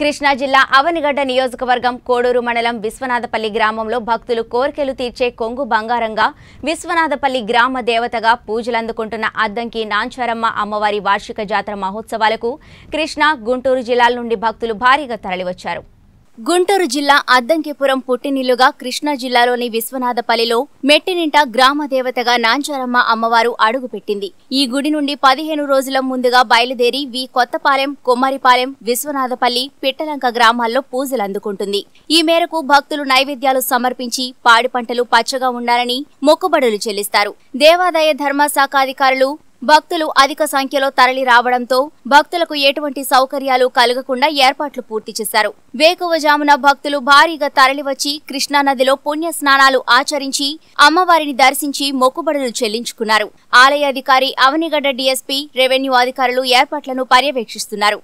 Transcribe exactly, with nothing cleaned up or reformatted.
కృష్ణా జిల్లా అవనిగడ్డ నియోజకవర్గం కోడూరు మండలం విశ్వనాథపల్లి గ్రామంలో భక్తులు కోర్కెలు తీర్చే కొంగు బంగారంగా విశ్వనాథపల్లి గ్రామ దేవతగా పూజలందుకుంటున్న అద్దంకి నాంచారమ్మ అమ్మవారి వార్షిక జాతర మహోత్సవాలకు కృష్ణా, గుంటూరు జిల్లాల నుండి భక్తులు భారీగా తరలివచ్చారు. గుంటూరు జిల్లా అద్దంకిపురం పుట్టినిల్లుగా కృష్ణా జిల్లాలోని విశ్వనాథపల్లిలో మెట్టినింట గ్రామ దేవతగా నాంచారమ్మ అమ్మవారు అడుగుపెట్టింది. ఈ గుడి నుండి పదిహేను రోజుల ముందుగా బయలుదేరి వి కొత్తపాలెం, కొమ్మరిపాలెం, విశ్వనాథపల్లి, పిట్టలంక గ్రామాల్లో పూజలందుకుంటుంది. ఈ మేరకు భక్తులు నైవేద్యాలు సమర్పించి పాడి పంటలు పచ్చగా ఉండాలని మొక్కుబడులు చెల్లిస్తారు. దేవాదాయ ధర్మశాఖ అధికారులు భక్తులు అధిక సంఖ్యలో తరలి రావడంతో భక్తులకు ఎటువంటి సౌకర్యాలు కలగకుండా ఏర్పాట్లు పూర్తి చేశారు. వేకువజామున భక్తులు భారీగా తరలివచ్చి కృష్ణానదిలో పుణ్య స్నానాలు ఆచరించి అమ్మవారిని దర్శించి మొక్కుబడులు చెల్లించుకున్నారు. ఆలయ అధికారి అవనిగడ్డ డిఎస్పీ, రెవెన్యూ అధికారులు ఏర్పాట్లను పర్యవేక్షిస్తున్నారు.